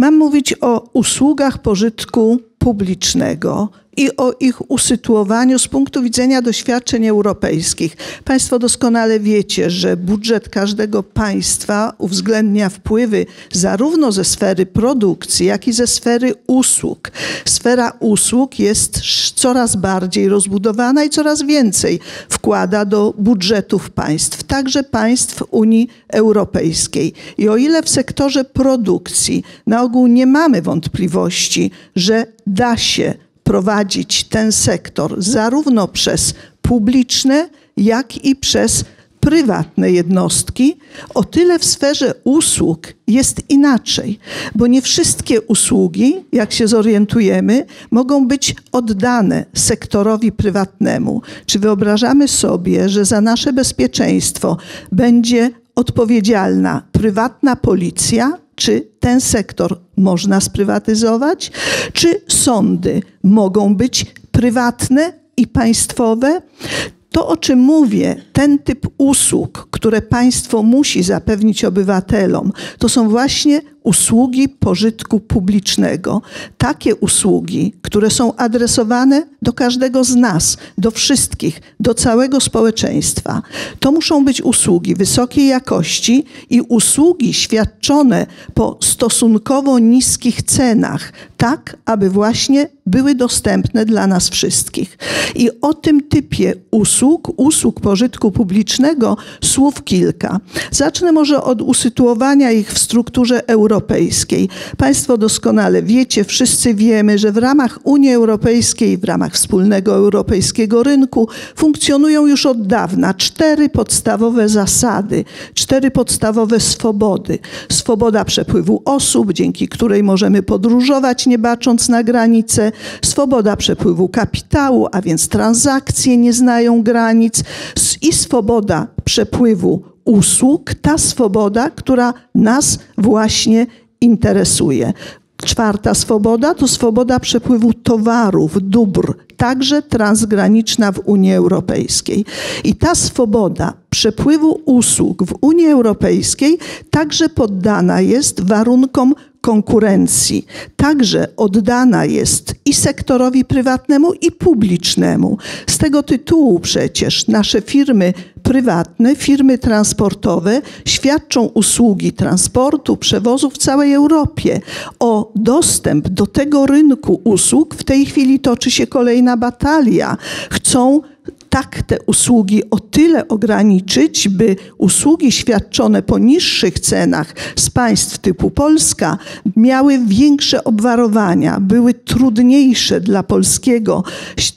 Mam mówić o usługach pożytku publicznego i o ich usytuowaniu z punktu widzenia doświadczeń europejskich. Państwo doskonale wiecie, że budżet każdego państwa uwzględnia wpływy zarówno ze sfery produkcji, jak i ze sfery usług. Sfera usług jest coraz bardziej rozbudowana i coraz więcej wkłada do budżetów państw, także państw Unii Europejskiej. I o ile w sektorze produkcji na ogół nie mamy wątpliwości, że da się prowadzić ten sektor zarówno przez publiczne, jak i przez prywatne jednostki, o tyle w sferze usług jest inaczej, bo nie wszystkie usługi, jak się zorientujemy, mogą być oddane sektorowi prywatnemu. Czy wyobrażamy sobie, że za nasze bezpieczeństwo będzie odpowiedzialna prywatna policja? Czy ten sektor można sprywatyzować? Czy sądy mogą być prywatne i państwowe? To, o czym mówię, ten typ usług, które państwo musi zapewnić obywatelom, to są właśnie usługi pożytku publicznego. Takie usługi, które są adresowane do każdego z nas, do wszystkich, do całego społeczeństwa. To muszą być usługi wysokiej jakości i usługi świadczone po stosunkowo niskich cenach, tak aby właśnie były dostępne dla nas wszystkich. I o tym typie usług pożytku publicznego słów kilka. Zacznę może od usytuowania ich w strukturze europejskiej. Państwo doskonale wiecie, wszyscy wiemy, że w ramach Unii Europejskiej, w ramach wspólnego europejskiego rynku funkcjonują już od dawna 4 podstawowe zasady, 4 podstawowe swobody. Swoboda przepływu osób, dzięki której możemy podróżować, nie bacząc na granice. Swoboda przepływu kapitału, a więc transakcje nie znają granic. I swoboda przepływu usług, ta swoboda, która nas właśnie interesuje. 4. swoboda to swoboda przepływu towarów, dóbr, także transgraniczna w Unii Europejskiej. I ta swoboda przepływu usług w Unii Europejskiej także poddana jest warunkom konkurencji. Także oddana jest i sektorowi prywatnemu, i publicznemu. Z tego tytułu przecież nasze firmy prywatne, firmy transportowe świadczą usługi transportu, przewozu w całej Europie. O dostęp do tego rynku usług w tej chwili toczy się kolejna batalia. Chcą tak te usługi o tyle ograniczyć, by usługi świadczone po niższych cenach z państw typu Polska miały większe obwarowania, były trudniejsze dla polskiego,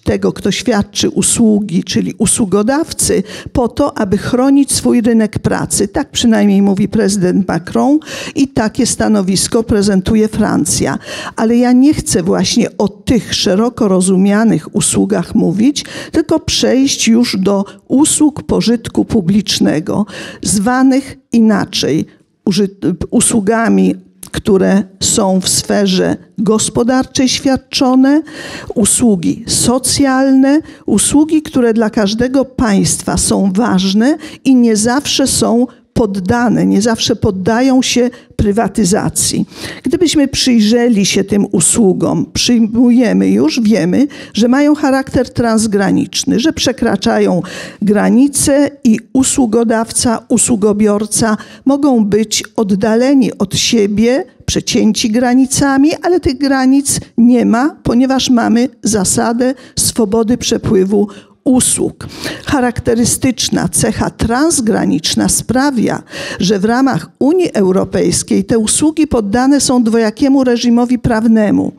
tego kto świadczy usługi, czyli usługodawcy, po to, aby chronić swój rynek pracy. Tak przynajmniej mówi prezydent Macron i takie stanowisko prezentuje Francja. Ale ja nie chcę właśnie o tych szeroko rozumianych usługach mówić, tylko przejść już do usług pożytku publicznego, zwanych inaczej usługami, które są w sferze gospodarczej świadczone, usługi socjalne, usługi, które dla każdego państwa są ważne i nie zawsze są poddane, nie zawsze poddają się prywatyzacji. Gdybyśmy przyjrzeli się tym usługom, przyjmujemy już, wiemy, że mają charakter transgraniczny, że przekraczają granice i usługodawca, usługobiorca mogą być oddaleni od siebie, przecięci granicami, ale tych granic nie ma, ponieważ mamy zasadę swobody przepływu usług. Charakterystyczna cecha transgraniczna sprawia, że w ramach Unii Europejskiej te usługi poddane są dwojakiemu reżimowi prawnemu.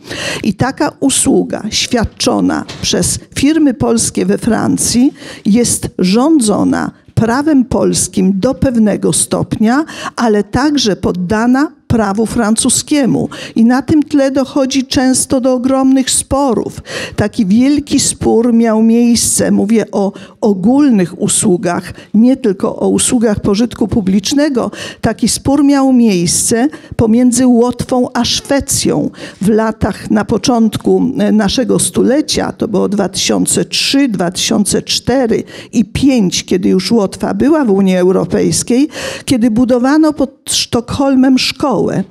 I taka usługa świadczona przez firmy polskie we Francji jest rządzona prawem polskim do pewnego stopnia, ale także poddana prawu francuskiemu. I na tym tle dochodzi często do ogromnych sporów. Taki wielki spór miał miejsce, mówię o ogólnych usługach, nie tylko o usługach pożytku publicznego. Taki spór miał miejsce pomiędzy Łotwą a Szwecją w latach na początku naszego stulecia, to było 2003, 2004 i 2005, kiedy już Łotwa była w Unii Europejskiej, kiedy budowano pod Sztokholmem szkoły. szkołę.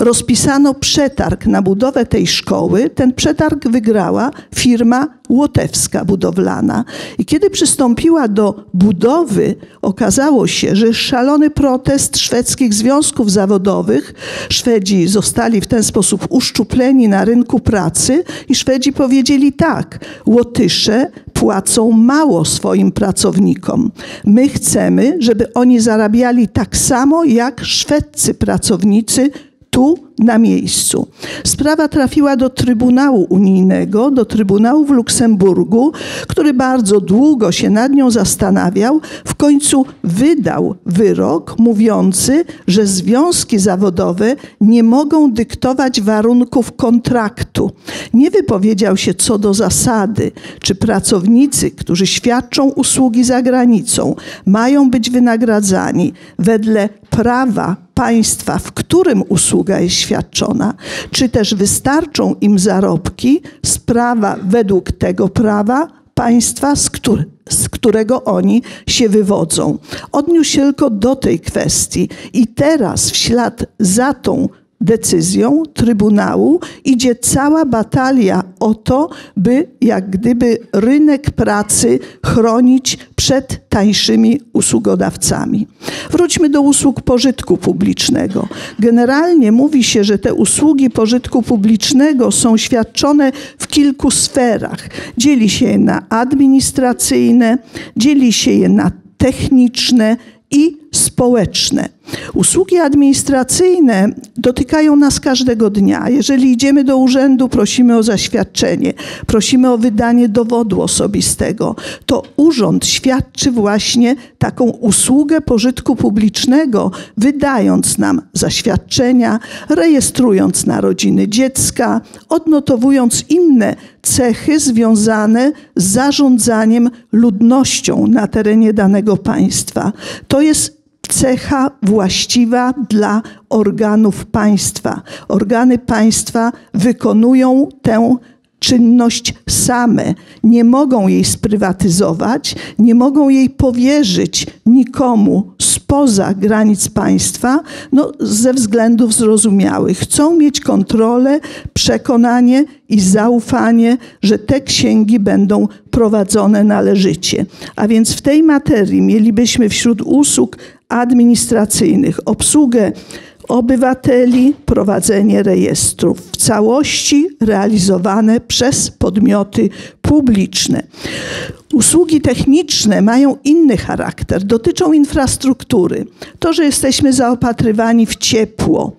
Rozpisano przetarg na budowę tej szkoły. Ten przetarg wygrała firma łotewska budowlana. I kiedy przystąpiła do budowy, okazało się, że szalony protest szwedzkich związków zawodowych. Szwedzi zostali w ten sposób uszczupleni na rynku pracy i Szwedzi powiedzieli tak, Łotysze płacą mało swoim pracownikom. My chcemy, żeby oni zarabiali tak samo jak szwedzcy pracownicy tu na miejscu. Sprawa trafiła do Trybunału Unijnego, do Trybunału w Luksemburgu, który bardzo długo się nad nią zastanawiał. W końcu wydał wyrok mówiący, że związki zawodowe nie mogą dyktować warunków kontraktu. Nie wypowiedział się co do zasady, czy pracownicy, którzy świadczą usługi za granicą, mają być wynagradzani wedle prawa państwa, w którym usługa jest świadczona, czy też wystarczą im zarobki z prawa, według tego prawa państwa, z którego oni się wywodzą. Odniósł się tylko do tej kwestii i teraz w ślad za tą decyzją Trybunału idzie cała batalia o to, by jak gdyby rynek pracy chronić przed tańszymi usługodawcami. Wróćmy do usług pożytku publicznego. Generalnie mówi się, że te usługi pożytku publicznego są świadczone w kilku sferach. Dzieli się je na administracyjne, dzieli się je na techniczne i społeczne. Usługi administracyjne dotykają nas każdego dnia. Jeżeli idziemy do urzędu, prosimy o zaświadczenie, prosimy o wydanie dowodu osobistego. To urząd świadczy właśnie taką usługę pożytku publicznego, wydając nam zaświadczenia, rejestrując narodziny dziecka, odnotowując inne cechy związane z zarządzaniem ludnością na terenie danego państwa. To jest cecha właściwa dla organów państwa. Organy państwa wykonują tę czynność same. Nie mogą jej sprywatyzować, nie mogą jej powierzyć nikomu spoza granic państwa, ze względów zrozumiałych. Chcą mieć kontrolę, przekonanie i zaufanie, że te księgi będą prowadzone należycie. A więc w tej materii mielibyśmy wśród usług administracyjnych obsługę obywateli, prowadzenie rejestrów w całości realizowane przez podmioty publiczne. Usługi techniczne mają inny charakter, dotyczą infrastruktury. To, że jesteśmy zaopatrywani w ciepło,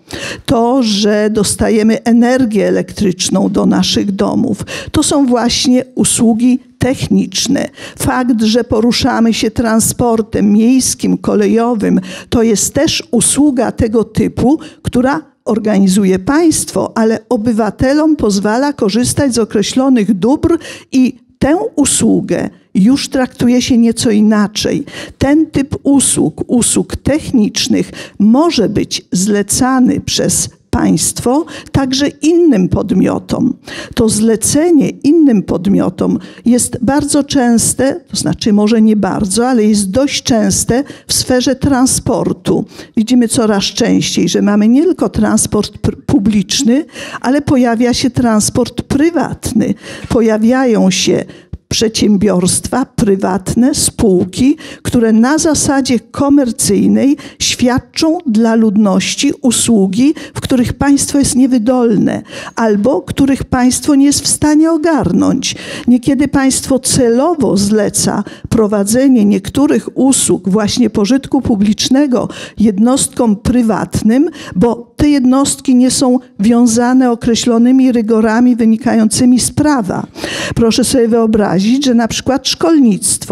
to, że dostajemy energię elektryczną do naszych domów, to są właśnie usługi techniczne. Fakt, że poruszamy się transportem miejskim, kolejowym, to jest też usługa tego typu, która organizuje państwo, ale obywatelom pozwala korzystać z określonych dóbr i tę usługę już traktuje się nieco inaczej. Ten typ usług, usług technicznych, może być zlecany przez państwo także innym podmiotom. To zlecenie innym podmiotom jest bardzo częste, to znaczy może nie bardzo, ale jest dość częste w sferze transportu. Widzimy coraz częściej, że mamy nie tylko transport publiczny, ale pojawia się transport prywatny. Pojawiają się przedsiębiorstwa prywatne, spółki, które na zasadzie komercyjnej świadczą dla ludności usługi, w których państwo jest niewydolne albo których państwo nie jest w stanie ogarnąć. Niekiedy państwo celowo zleca prowadzenie niektórych usług właśnie pożytku publicznego jednostkom prywatnym, bo te jednostki nie są wiązane określonymi rygorami wynikającymi z prawa. Proszę sobie wyobrazić, że na przykład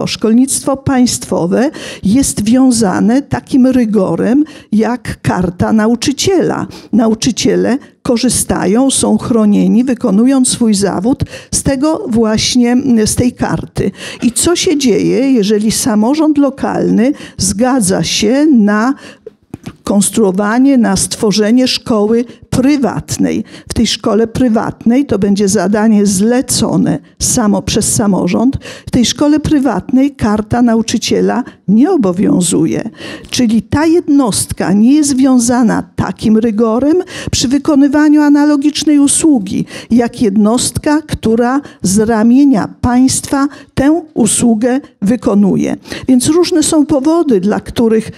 szkolnictwo państwowe jest wiązane takim rygorem jak karta nauczyciela. Nauczyciele korzystają, są chronieni, wykonując swój zawód z tej karty. I co się dzieje, jeżeli samorząd lokalny zgadza się na konstruowanie, na stworzenie szkoły prywatnej. W tej szkole prywatnej, to będzie zadanie zlecone samo przez samorząd, w tej szkole prywatnej karta nauczyciela nie obowiązuje. Czyli ta jednostka nie jest związana takim rygorem przy wykonywaniu analogicznej usługi, jak jednostka, która z ramienia państwa tę usługę wykonuje. Więc różne są powody, dla których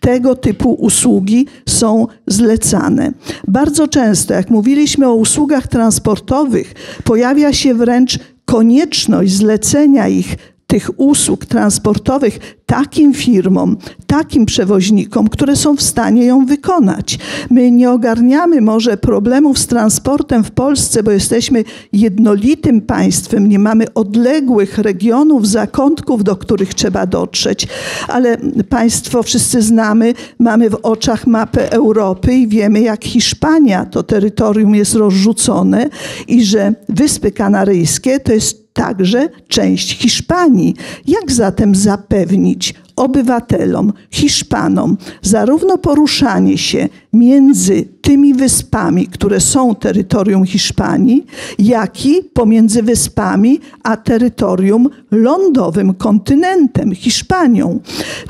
tego typu usługi są zlecane. Bardzo często, jak mówiliśmy o usługach transportowych, pojawia się wręcz konieczność zlecenia tych usług transportowych takim firmom, takim przewoźnikom, które są w stanie ją wykonać. My nie ogarniamy może problemów z transportem w Polsce, bo jesteśmy jednolitym państwem, nie mamy odległych regionów, zakątków, do których trzeba dotrzeć. Ale państwo wszyscy znamy, mamy w oczach mapę Europy i wiemy, jak Hiszpania, to terytorium jest rozrzucone i że Wyspy Kanaryjskie to jest także część Hiszpanii. Jak zatem zapewnić obywatelom, Hiszpanom, zarówno poruszanie się między tymi wyspami, które są terytorium Hiszpanii, jak i pomiędzy wyspami a terytorium lądowym, kontynentem, Hiszpanią.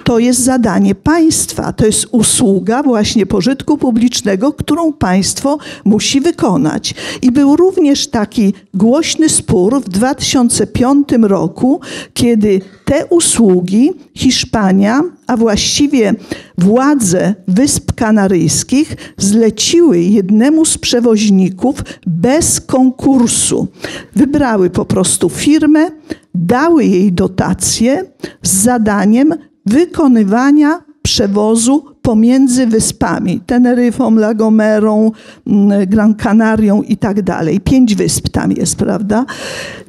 To jest zadanie państwa, to jest usługa właśnie pożytku publicznego, którą państwo musi wykonać. I był również taki głośny spór w 2005 roku, kiedy te usługi Hiszpania, a właściwie władze Wysp Kanaryjskich zleciły jednemu z przewoźników bez konkursu. Wybrały po prostu firmę, dały jej dotację z zadaniem wykonywania przewozu pomiędzy wyspami, Teneryfą, La Gomerą, Gran Canarią i tak dalej. 5 wysp tam jest, prawda?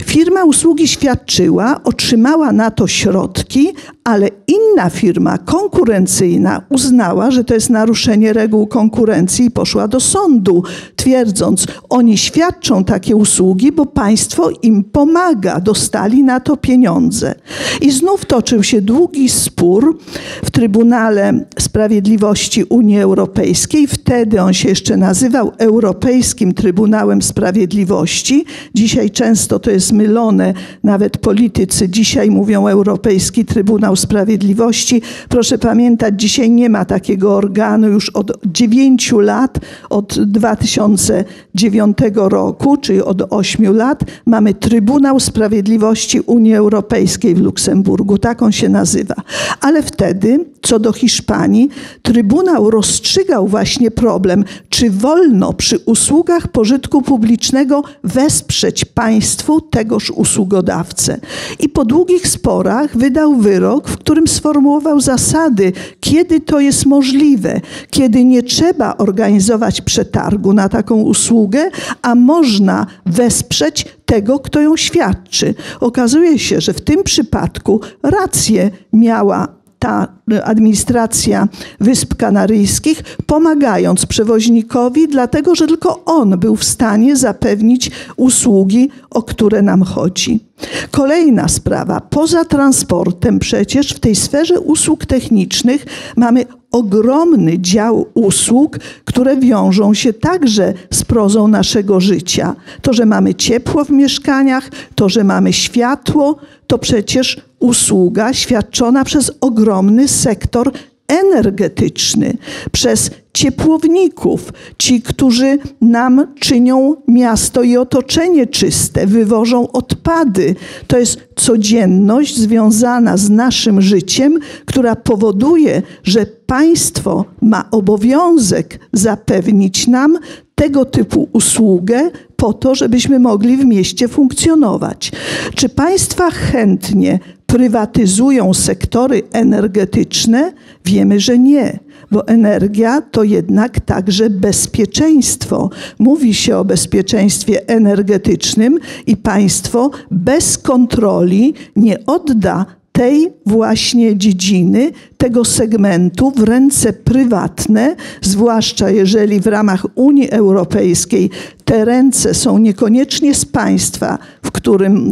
Firma usługi świadczyła, otrzymała na to środki, ale inna firma konkurencyjna uznała, że to jest naruszenie reguł konkurencji i poszła do sądu, twierdząc, oni świadczą takie usługi, bo państwo im pomaga, dostali na to pieniądze. I znów toczył się długi spór w Trybunale Sprawiedliwości Unii Europejskiej. Wtedy on się jeszcze nazywał Europejskim Trybunałem Sprawiedliwości. Dzisiaj często to jest mylone, nawet politycy dzisiaj mówią Europejski Trybunał Sprawiedliwości. Proszę pamiętać, dzisiaj nie ma takiego organu już od 9 lat, od 2009 roku, czyli od 8 lat, mamy Trybunał Sprawiedliwości Unii Europejskiej w Luksemburgu. Tak on się nazywa. Ale wtedy, co do Hiszpanii, Trybunał rozstrzygał właśnie problem, czy wolno przy usługach pożytku publicznego wesprzeć państwu tegoż usługodawcę. I po długich sporach wydał wyrok, w którym sformułował zasady, kiedy to jest możliwe, kiedy nie trzeba organizować przetargu na taką usługę, a można wesprzeć tego, kto ją świadczy. Okazuje się, że w tym przypadku rację miała ta administracja Wysp Kanaryjskich, pomagając przewoźnikowi, dlatego że tylko on był w stanie zapewnić usługi, o które nam chodzi. Kolejna sprawa. Poza transportem przecież w tej sferze usług technicznych mamy ogromny dział usług, które wiążą się także z prozą naszego życia. To, że mamy ciepło w mieszkaniach, to, że mamy światło, to przecież usługa świadczona przez ogromny sektor energetyczny, przez ciepłowników, ci, którzy nam czynią miasto i otoczenie czyste, wywożą odpady. To jest codzienność związana z naszym życiem, która powoduje, że państwo ma obowiązek zapewnić nam tego typu usługę po to, żebyśmy mogli w mieście funkcjonować. Czy państwa chętnie prywatyzują sektory energetyczne? Wiemy, że nie, bo energia to jednak także bezpieczeństwo. Mówi się o bezpieczeństwie energetycznym i państwo bez kontroli nie odda tej właśnie dziedziny, tego segmentu w ręce prywatne, zwłaszcza jeżeli w ramach Unii Europejskiej te ręce są niekoniecznie z państwa,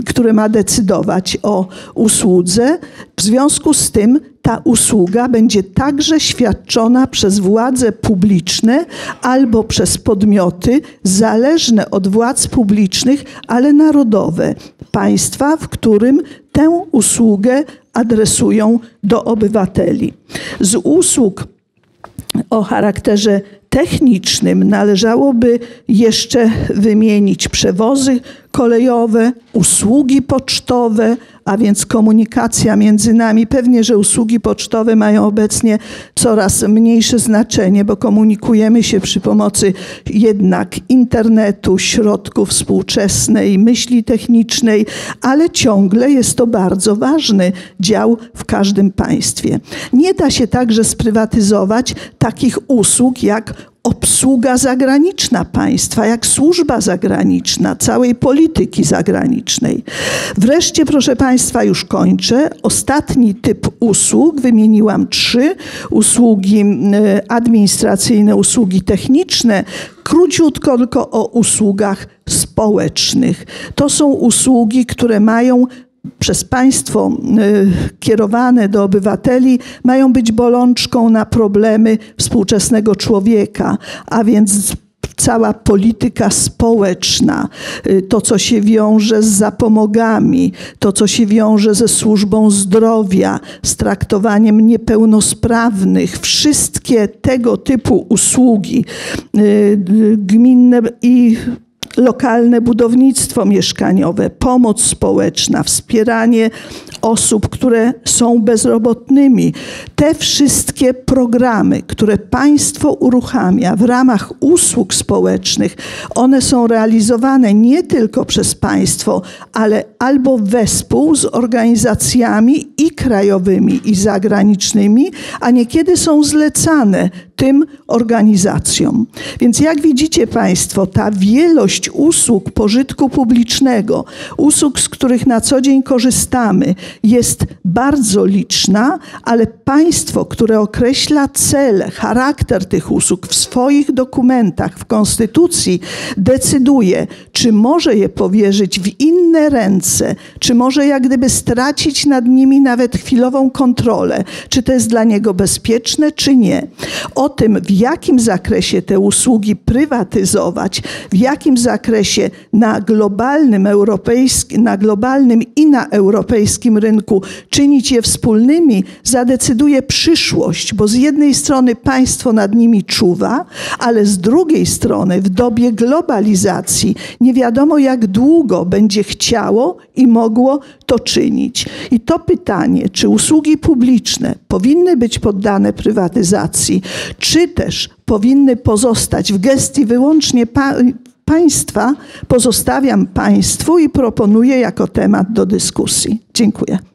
które ma decydować o usłudze. W związku z tym ta usługa będzie także świadczona przez władze publiczne albo przez podmioty zależne od władz publicznych, ale narodowe, państwa, w którym tę usługę adresują do obywateli. Z usług o charakterze technicznym należałoby jeszcze wymienić przewozy kolejowe, usługi pocztowe, a więc komunikacja między nami. Pewnie, że usługi pocztowe mają obecnie coraz mniejsze znaczenie, bo komunikujemy się przy pomocy jednak internetu, środków współczesnej myśli technicznej, ale ciągle jest to bardzo ważny dział w każdym państwie. Nie da się także sprywatyzować takich usług jak obsługa zagraniczna państwa, jak służba zagraniczna, całej polityki zagranicznej. Wreszcie, proszę państwa, już kończę. Ostatni typ usług, wymieniłam 3, usługi administracyjne, usługi techniczne. Króciutko tylko o usługach społecznych. To są usługi, które mają przez państwo kierowane do obywateli, mają być bolączką na problemy współczesnego człowieka, a więc cała polityka społeczna, to co się wiąże z zapomogami, to co się wiąże ze służbą zdrowia, z traktowaniem niepełnosprawnych, wszystkie tego typu usługi gminne i lokalne budownictwo mieszkaniowe, pomoc społeczna, wspieranie osób, które są bezrobotnymi. Te wszystkie programy, które państwo uruchamia w ramach usług społecznych, one są realizowane nie tylko przez państwo, ale albo wespół z organizacjami i krajowymi, i zagranicznymi, a niekiedy są zlecane tym organizacjom. Więc jak widzicie państwo, ta wielość usług pożytku publicznego, usług, z których na co dzień korzystamy, jest bardzo liczna, ale państwo, które określa cele, charakter tych usług w swoich dokumentach, w konstytucji, decyduje, czy może je powierzyć w inne ręce, czy może jak gdyby stracić nad nimi nawet chwilową kontrolę, czy to jest dla niego bezpieczne, czy nie. O tym, w jakim zakresie te usługi prywatyzować, w jakim zakresie na globalnym i na europejskim rynku czynić je wspólnymi, zadecyduje przyszłość, bo z jednej strony państwo nad nimi czuwa, ale z drugiej strony w dobie globalizacji nie wiadomo, jak długo będzie chciało i mogło to czynić. I to pytanie, czy usługi publiczne powinny być poddane prywatyzacji, czy też powinny pozostać w gestii wyłącznie państwa, pozostawiam państwu i proponuję jako temat do dyskusji. Dziękuję.